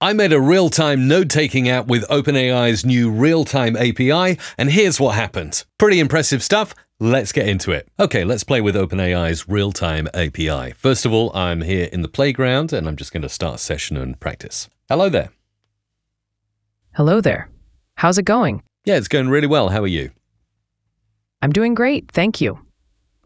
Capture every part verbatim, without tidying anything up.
I made a real-time note-taking app with OpenAI's new real-time A P I, and here's what happened. Pretty impressive stuff. Let's get into it. Okay, let's play with OpenAI's real-time A P I. First of all, I'm here in the playground, and I'm just going to start a session and practice. Hello there. Hello there. How's it going? Yeah, it's going really well. How are you? I'm doing great, thank you.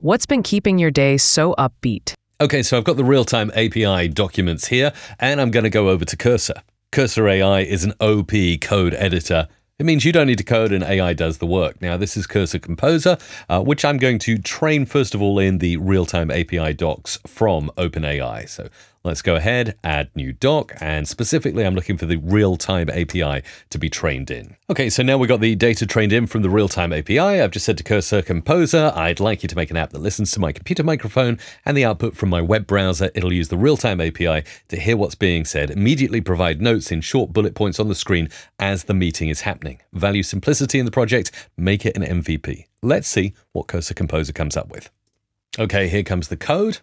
What's been keeping your day so upbeat? Okay, so I've got the real-time A P I documents here, and I'm going to go over to Cursor. Cursor A I is an O P code editor. It means you don't need to code and A I does the work. Now, this is Cursor Composer, uh, which I'm going to train, first of all, in the real-time A P I docs from OpenAI. So let's go ahead, add new doc, and specifically, I'm looking for the real-time A P I to be trained in. Okay, so now we've got the data trained in from the real-time A P I. I've just said to Cursor Composer, I'd like you to make an app that listens to my computer microphone and the output from my web browser. It'll use the real-time A P I to hear what's being said, immediately provide notes in short bullet points on the screen as the meeting is happening. Value simplicity in the project, make it an M V P. Let's see what Cursor Composer comes up with. Okay, here comes the code.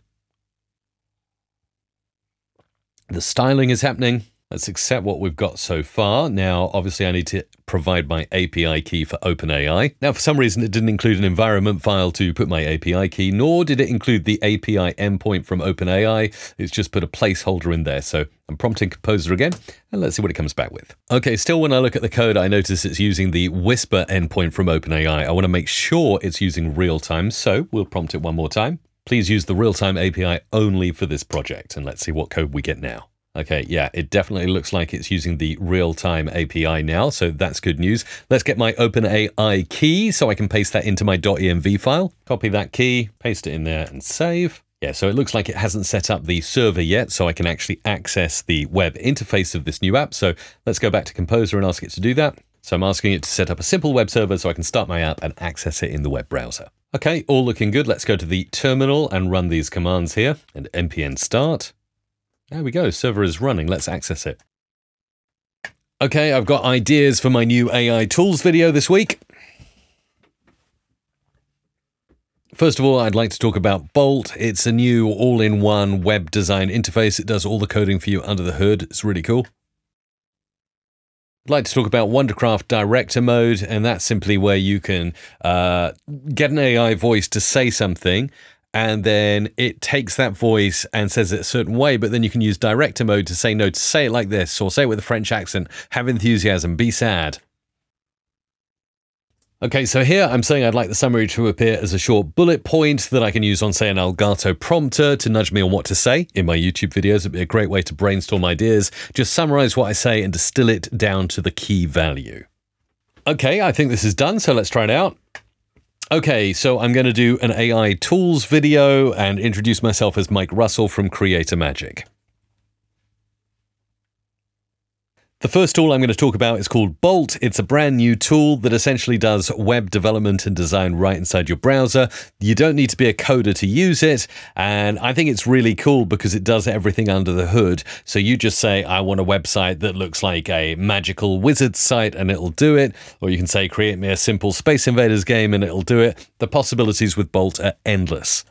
The styling is happening. Let's accept what we've got so far. Now, obviously, I need to provide my A P I key for OpenAI. Now, for some reason, it didn't include an environment file to put my A P I key, nor did it include the A P I endpoint from OpenAI. It's just put a placeholder in there. So I'm prompting Composer again, and let's see what it comes back with. Okay, still when I look at the code, I notice it's using the Whisper endpoint from OpenAI. I want to make sure it's using real time, so we'll prompt it one more time. Please use the real-time A P I only for this project, and let's see what code we get now. Okay, yeah, it definitely looks like it's using the real-time A P I now, so that's good news. Let's get my OpenAI key so I can paste that into my .env file. Copy that key, paste it in there, and save. Yeah, so it looks like it hasn't set up the server yet, so I can actually access the web interface of this new app. So let's go back to Composer and ask it to do that. So I'm asking it to set up a simple web server so I can start my app and access it in the web browser. Okay, all looking good. Let's go to the terminal and run these commands here. And npm start. There we go. Server is running. Let's access it. Okay, I've got ideas for my new A I tools video this week. First of all, I'd like to talk about Bolt. It's a new all-in-one web design interface. It does all the coding for you under the hood. It's really cool. I'd like to talk about Wondercraft director mode, and that's simply where you can uh, get an A I voice to say something, and then it takes that voice and says it a certain way, but then you can use director mode to say no, to say it like this, or say it with a French accent, have enthusiasm, be sad. Okay, so here I'm saying I'd like the summary to appear as a short bullet point that I can use on, say, an Elgato prompter to nudge me on what to say. In my YouTube videos, it'd be a great way to brainstorm ideas. Just summarize what I say and distill it down to the key value. Okay, I think this is done, so let's try it out. Okay, so I'm going to do an A I tools video and introduce myself as Mike Russell from Creator Magic. The first tool I'm going to talk about is called Bolt. It's a brand new tool that essentially does web development and design right inside your browser. You don't need to be a coder to use it. And I think it's really cool because it does everything under the hood. So you just say, I want a website that looks like a magical wizard site, and it'll do it. Or you can say, create me a simple Space Invaders game, and it'll do it. The possibilities with Bolt are endless.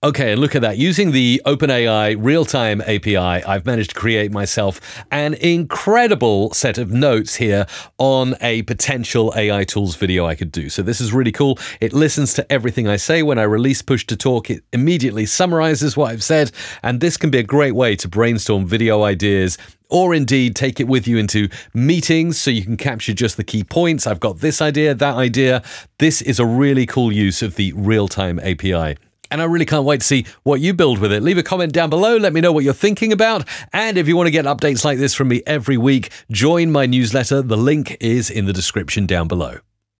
Okay, and look at that. Using the OpenAI real-time A P I, I've managed to create myself an incredible set of notes here on a potential A I tools video I could do. So this is really cool. It listens to everything I say. When I release push to talk, it immediately summarizes what I've said. And this can be a great way to brainstorm video ideas, or indeed take it with you into meetings so you can capture just the key points. I've got this idea, that idea. This is a really cool use of the real-time A P I. And I really can't wait to see what you build with it. Leave a comment down below. Let me know what you're thinking about. And if you want to get updates like this from me every week, join my newsletter. The link is in the description down below.